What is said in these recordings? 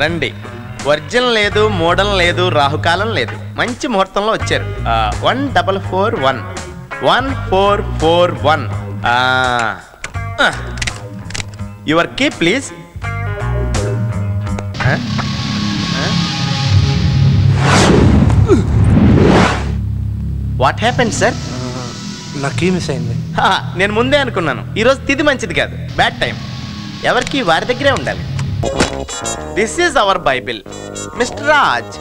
रंडी वर्जन लेदू मोडल लेदू राहुकालं लेदू मंची मुहूर्तंलो वच्चारू 1441 1441 your key please what happened sir lucky miss అయింది నేను ముందే అనుకున్నాను ఈ రోజు తిది మంచిది కాదు బ్యాడ్ టైం ఎవర్కి వారి దగ్గరే ఉండాలి this is our bible mister Raj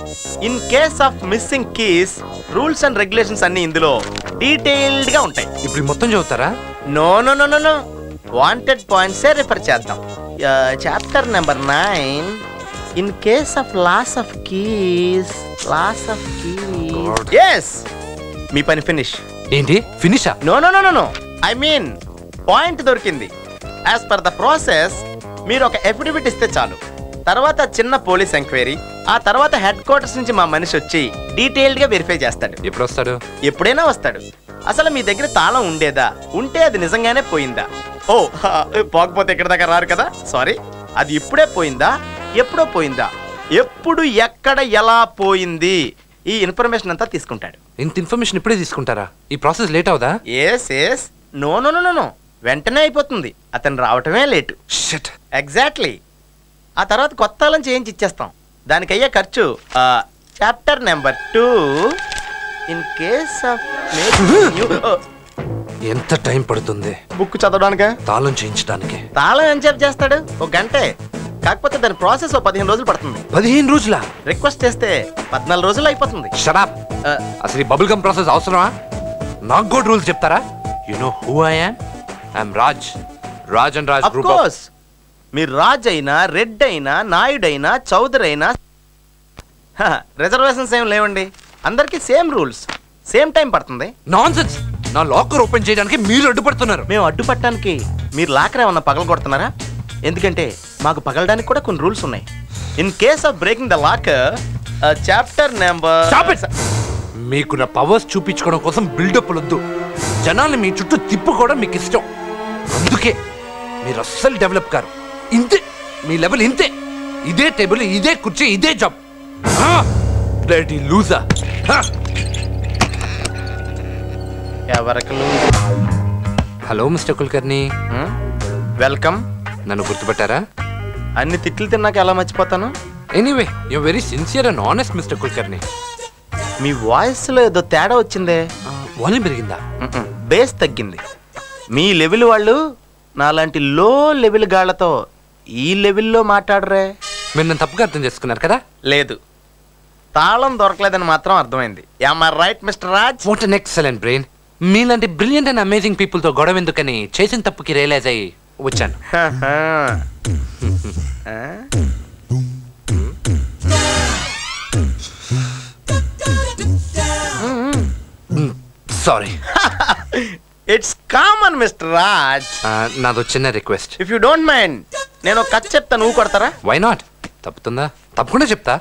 in case of missing keys rules and regulations అన్ని ఇందులో డీటెయిల్డ్ గా ఉంటాయి ఇప్పుడు మొత్తం చూస్తారా no no no no wanted point से रेफर चाहता हूँ chapter number 9 in case of loss of keys yes मी पनी फिनिश ఏంటి finish no no no no I mean point దొరికింది as per the process మీరు ఒక ఎఫిడవిట్ ఇస్తే చాలు తర్వాత చిన్న పోలీస్ ఎంక్వైరీ ఆ తర్వాత హెడ్ క్వార్టర్స్ నుంచి మా మనిషి వచ్చి డీటెయిల్డ్ గా వెరిఫై చేస్తాడు ఎప్పుడు వస్తాడు ఎప్పుడైనా వస్తాడు అసలు మీ దగ్గర తాళం ఉండేదా ఉంటే అది నిజంగానే పోయిందా ఓ పోకపోతే ఎక్కడ దాకా రారు కదా సారీ అది ఇప్పుడే పోయిందా ఎప్పుడో పోయిందా ఎప్పుడు ఎక్కడ ఎలా పోయింది ఈ ఇన్ఫర్మేషన్ అంతా తీసుకుంటాడు ఇంత ఇన్ఫర్మేషన్ ఇప్పుడే తీసుకుంటారా ఈ ప్రాసెస్ లేట్ అవుదా yes yes no no no no no వెంటనే అయిపోతుంది అతను రావటమే లేట్ షిట్ ఎగ్జాక్ట్లీ ఆ తర్వాత కొత్త తాళం చేంజ్ ఇచ్చేస్తాం దానికి అయ్యే ఖర్చు chapter number 2 in case of ఎంత టైం పడుతుంది బుక్ చదవడానికి తాళం చేయించడానికి తాళం ఎంత సేపు చేస్తాడు ఒక గంటే కాకపోతే దాని ప్రాసెస్ 15 రోజులు పడుతుంది 15 రోజుల రిక్వెస్ట్ చేస్తే 14 రోజులు అయిపోతుంది షట్ అప్ అసలు ఈ బబుల్ గమ్ ప్రాసెస్ అవసరమా నాకు గోడ్ రూల్స్ చెప్తారా you know who I am I am Raj Raj and Raj group of course మీ రాజ్ అయినా రెడ్ అయినా నాయుడు అయినా చౌదరి అయినా రిజర్వేషన్స్ ఏం లేవండి అందరికీ సేమ్ రూల్స్ సేమ్ టైం పడుతుంది నాన్సెన్స్ నా లాకర్ ఓపెన్ చేయడానికి మీరు అడ్డుపడుతున్నారు మేము అడ్డుపట్టడానికి మీరు లాకర్ ఏమన్నా పగలగొడుతున్నారా ఎందుకంటే మాకు పగలడానికి కూడా కొన్ని రూల్స్ ఉన్నాయి in case of breaking the locker chapter number stop it మీకు నా పవర్స్ చూపించుకోవడం కోసం బిల్డప్ వద్దు జనాల్ని మీ చుట్టూ తిప్పుకోవడం మీకు ఇష్టం అందుకే మీరు అస్సలు డెవలప్ కారు ఇంతే మీ లెవెల్ ఇంతే ఇదే టేబుల్ ఇదే కుర్చీ ఇదే job bloody loser hello mister Kulkarni welcome నన్ను గుర్తుపట్టారా అన్ని తిట్లు తిన్నాక ఎలా మర్చిపోతాను anyway you are very sincere and honest mister Kulkarni మీ వాయిస్లో ఏదో తేడా వచ్చిందే వాల్యూమ్ పెరిగిందా బేస్ తగ్గింది మీ లెవెల్ వాళ్ళు నాలాంటి లో లెవెల్ గాళ్లతో ఈ లెవెల్లో మాట్లాడరే మీరు నన్ను తప్పుగా అర్థం చేసుకున్నారు కదా లేదు తాళం దొరకలేదని మాత్రం అర్థమైంది am I right mister Raj what an excellent brain మీలాంటి బ్రిలియంట్ అండ్ అమేజింగ్ పీపుల్తో గొడవ ఎందుకని చేసిన తప్పుకి రియలైజ్ అయ్యి వచ్చాను sorry it's common mister Raj నాదో చిన్న request if you don't mind నేను ఒక కథ చెప్తాను నువ్వు కొడతారా వై నాట్ తప్పుతుందా తప్పకుండా చెప్తా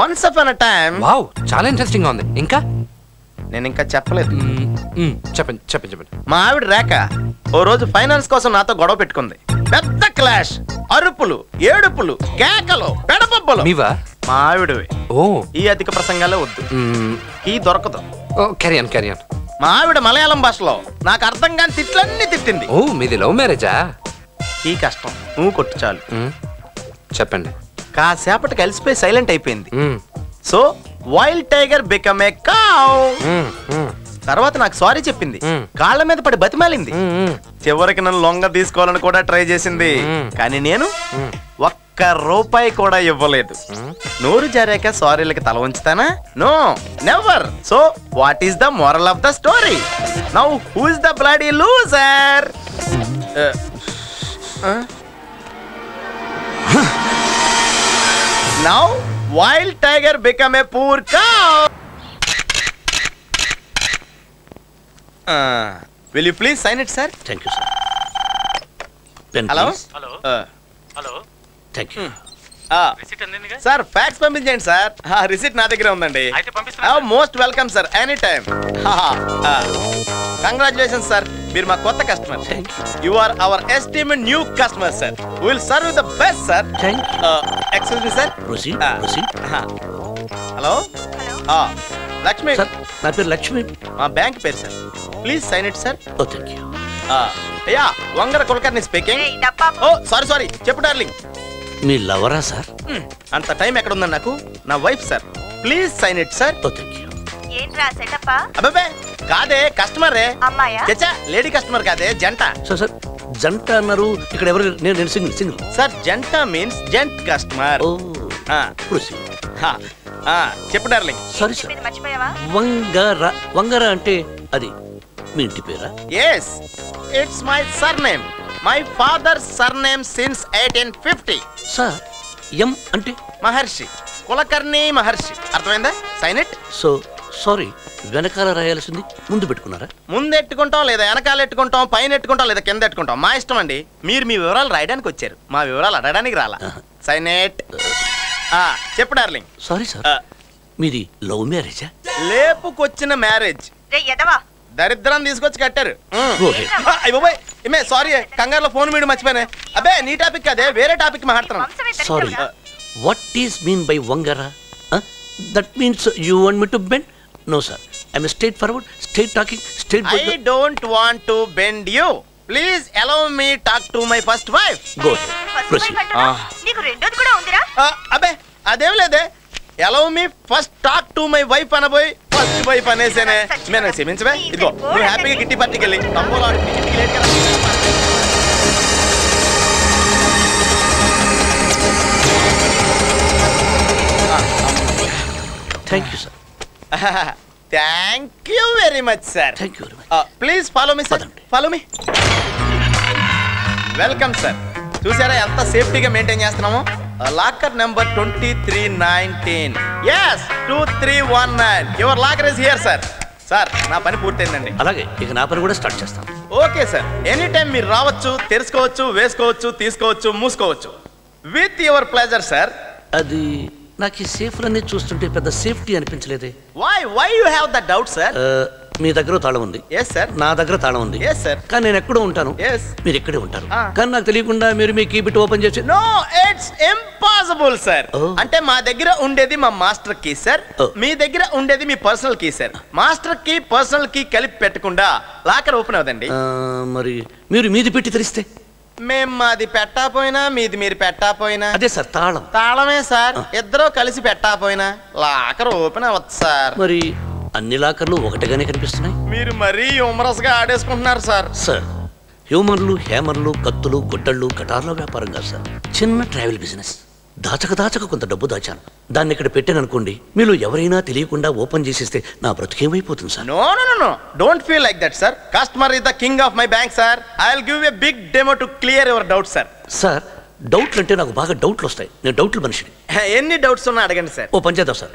once upon a time wow చాలా ఇంట్రెస్టింగ్ గా ఉంది ఇంకా నేను ఇంకా చెప్పలేదు చెప్పండి చెప్పండి చెప్పండి మా ఆవిడ రేఖ ఓ రోజు ఫైనాన్స్ కోసం నాతో గొడవ పెట్టుకుంది పెద్ద క్లాష్ అరుపులు ఏడుపులు కేకలు పెడపబ్బలు మీవా మా ఆవిడవే ఓ ఈ అధిక ప్రసంగాలే వద్దు ఈ దొరకదు ఓ క్యారియన్ క్యారియన్ మా ఆవిడ మలయాళం భాషలో నాకు అర్థం కాని తిట్లన్నీ తిట్టింది ఓ మీది లవ్ మ్యారేజా ఈ కష్టం నువ్వు కొట్టు చాలు చెప్పండి కాసేపటి కలిసిపోయి సైలెంట్ అయిపోయింది so wild tiger become a cow తర్వాత నాకు సారీ చెప్పింది కాళ్ళ మీద పడి బతిమాలింది చివరికి నన్ను లొంగ తీసుకోవాలని కూడా ట్రై చేసింది కానీ నేను ఒక్క రూపాయి కూడా ఇవ్వలేదు నోరు జారాక సారీలకి తల ఉంచుతానా no never so what is the moral of the story now who is the bloody loser now wild tiger become a poor cow will you please sign it sir thank you sir pen hello please. hello hello thank you receipt andindiga sir fax pambinchendu sir receipt na daggare undandi aithe pampisthanu most welcome sir anytime congratulations sir మీరు మా కొత్త customer sir. You are our estimate new customer sir. We will serve you the best sir. Excuse me sir. Proceed proceed. Hello ఆ Lakshmi sir. నా పేరు లక్ష్మి. మా bank పేరు sir. Please sign it sir. Oh thank you. ఆ yeah Vangara Kulkarni speaking. Oh sorry sorry చెప్పు darling. మీ లవరా sir? అంత టైం ఎక్కడ ఉందన్న నాకు? నా wife sir. Please sign it sir. Oh thank you. ఏంట్రా సెటప్? అబ్బే కాదే కస్టమరే. అమ్మాయా? చచ్చా లేడీ కస్టమర్ కాదే జంట. సార్ సార్ జంట అన్నారు ఇక్కడ ఎవరు? నేను సింగిల్ సింగిల్ సార్. జంట మీన్స్ జంట్ కస్టమర్. ఓ ఆ ప్లీజ్. హా ఆ చెప్పు డార్లింగ్. సారీ సార్ మర్చిపోయావా? వంగర. వంగర అంటే అది మీ ఇంటి పేరా? yes it's my surname, my father's surname since 1850 sir. m ante maharshi kulakarni maharshi arthamainda. sign it. so sorry venakala rayalisindi mundu pettukunnara? mundu ettukuntam leda venakala ettukuntam paina ettukuntam leda kinda ettukuntam ma ishtam andi. meer mee vivaralu rayadaniki vacharu ma vivaralu adadaniki rala. sign it. cheppu darling. sorry sir meedi love marriage ah? లేపుకొచ్చిన marriage re yadava దరిద్రం తీసుకొచ్చి కట్టారు. Sorry కంగారులో phone medium మర్చిపోయినా. అబ్బే నీ topic అదే వేరే topic మాట్లాడుతున్నాను. Sorry what is mean by Vangara? That means you want me to bend? No sir I'm straight forward straight talking straight. I don't want to bend you. Please allow me talk to my first wife. Go proceed. నీకు రెండోది కూడా ఉందిరా? అబ్బే అదేం లేదే. Allow me first talk to my wife అనబోయి first wife అనేసేనే. నేను క్షమించవే. ఇదిగో నువ్వు హ్యాపీగా కిట్టి పార్టీకి వెళ్ళి తమ్ముళ్ళు ఆడి కిట్టికి లేట్ కదా. Thank you sir. Thank you very much sir. Thank you very much. Please follow me sir. Follow me. Welcome sir. చూసారా ఎంత సేఫ్టీగా మెయింటైన్ చేస్తున్నామో? Locker number 2319. yes 2319. your locker is here sir. sir నా పని పూర్తయిందండి. అలాగే ఇక నా పని కూడా స్టార్ట్ చేస్తాం. Okay sir. ఎనీ టైం మీరు రావచ్చు, తెలుసుకోవచ్చు, వేసుకోవచ్చు, తీసుకోవచ్చు, మూసుకోవచ్చు విత్ యువర్ ప్లెజర్ సార్. అది నాకు సేఫ్ రన్ చూస్తుంటే పెద్ద సేఫ్టీ అనిపించలేదే. why you have that doubt sir? మీ దగ్గర తాళం ఉంది. yes sir. నా దగ్గర తాళం ఉంది. yes sir. కానీ నేను ఎక్కడో ఉంటాను. yes. మీరు ఎక్కడే ఉంటారు. కానీ నాకు తెలియకుండా మీరు మీ కీ బిట్ ఓపెన్ చేసి. no it's impossible sir. అంటే మా దగ్గర ఉండేది మా మాస్టర్ కీ సార్. మీ దగ్గర ఉండేది మీ personal key sir. Master key personal key కలిపి పెట్టకుండా లాకర్ ఓపెన్ అవదండి. మరి మీరు మీది పెట్టి తెరిస్తే? మేము మాది పెట్టకపోయినా మీది మీరు పెట్టకపోయినా అదే సార్ తాళం. తాళమే సార్. ఇద్దరు కలిసి పెట్టకపోయినా లాకర్ ఓపెన్ అవ్వదు సార్. మరి అన్ని లాకర్లు ఒకటిగానే కనిపిస్తున్నాయి. మీరు మరీ హ్యూమరస్ గా ఆడేసుకుంటున్నారు సార్. సార్ హ్యూమర్లు, హ్యామర్లు, కత్తులు, గుడ్డళ్ళు, కటార్ల వ్యాపారం కాదు సార్. చిన్న ట్రావెల్ బిజినెస్. దాచక కొంత డబ్బు దాచాను. దాన్ని ఇక్కడ పెట్టాను అనుకోండి, మీరు ఎవరైనా తెలియకుండా ఓపెన్ చేసేస్తే నా బ్రతుకేమైపోతుంది sir. No no no don't feel like that sir. Customer is the king of my bank sir. I will give a big demo to clear your doubt sir. Sir డౌట్లు అంటే నాకు బాగా డౌట్లు వస్తాయి. నేను డౌట్లు మనిషిని. ఎన్ని డౌట్స్ ఉన్నా అడగండి సార్. ఓ పని చేద్దాం సార్.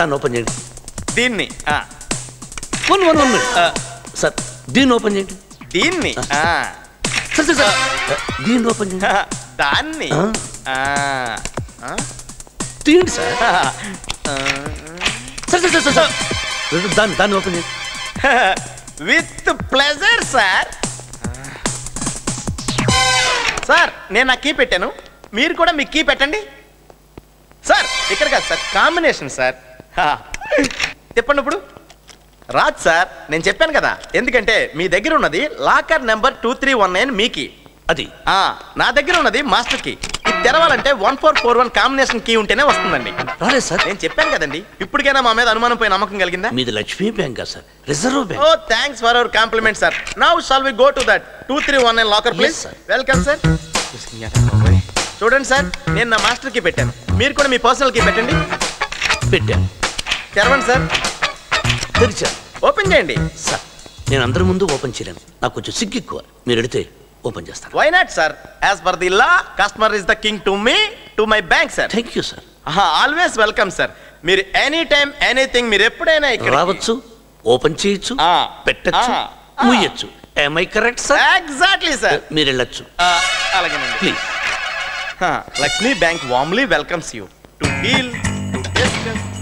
దాన్ని ఓపెన్ చేయండి. దీన్ని సార్ దీన్ని ఓపెన్ చేయండి. దీన్ని సార్ సార్ దీన్ని ఓపెన్ చేయండి. దాన్ని తీయండి sir. Sir sir sir sir దాన్ని ఓపెన్ చేయండి. With pleasure sir. సార్ నేను నా కీ పెట్టాను, మీరు కూడా మీ కీ పెట్టండి సార్. ఇక్కడ కాదు సార్, కాంబినేషన్ సార్. చెప్పండి. ఇప్పుడు రాజ్ సార్ నేను చెప్పాను కదా, ఎందుకంటే మీ దగ్గర ఉన్నది లాకర్ నెంబర్ 2319 మీకి, అది నా దగ్గర ఉన్నది మాస్టర్ కి. ఇది తెరవాలంటే 1441 కాంబినేషన్ కీ ఉంటేనే వస్తుందండి. రాలేదు సార్. నేను చెప్పాను కదండి. ఇప్పటికైనా మా మీద అనుమానం పోయి నమ్మకం కలిగిందా? మీది Lakshmi bank sir, reserve bank. Oh thanks for our compliment sir. Now shall we go to that 2319 locker please. Welcome sir. చూడండి సార్, నేను నా మాస్టర్ కి పెట్టాను, మీరు కూడా మీ పర్సనల్ కి పెట్టండి. పెట్టాను. తెరవండి సార్. తెరిచాను. ఓపెన్ చేయండి సార్. నేను అందరి ముందు ఓపెన్ చేయలేను, నాకు కొంచెం సిగ్గు ఎక్కువ. మీరు ఎడితే ఓపెన్ చేస్తాను. Why not sir. As per the law customer is the king to me to my bank sir. Thank you sir. Always welcome sir. మీరు ఎనీ టైమ్ ఎనీథింగ్, మీరు ఎప్పుడైనా ఇక్కడ రావచ్చు, ఓపెన్ చేయొచ్చు, పెట్టచ్చు, ముయ్యొచ్చు. am I correct sir? exactly sir. మీరు వెళ్ళొచ్చు. అలాగేనండి. Please. Lakshmi bank warmly welcomes you to deal to discuss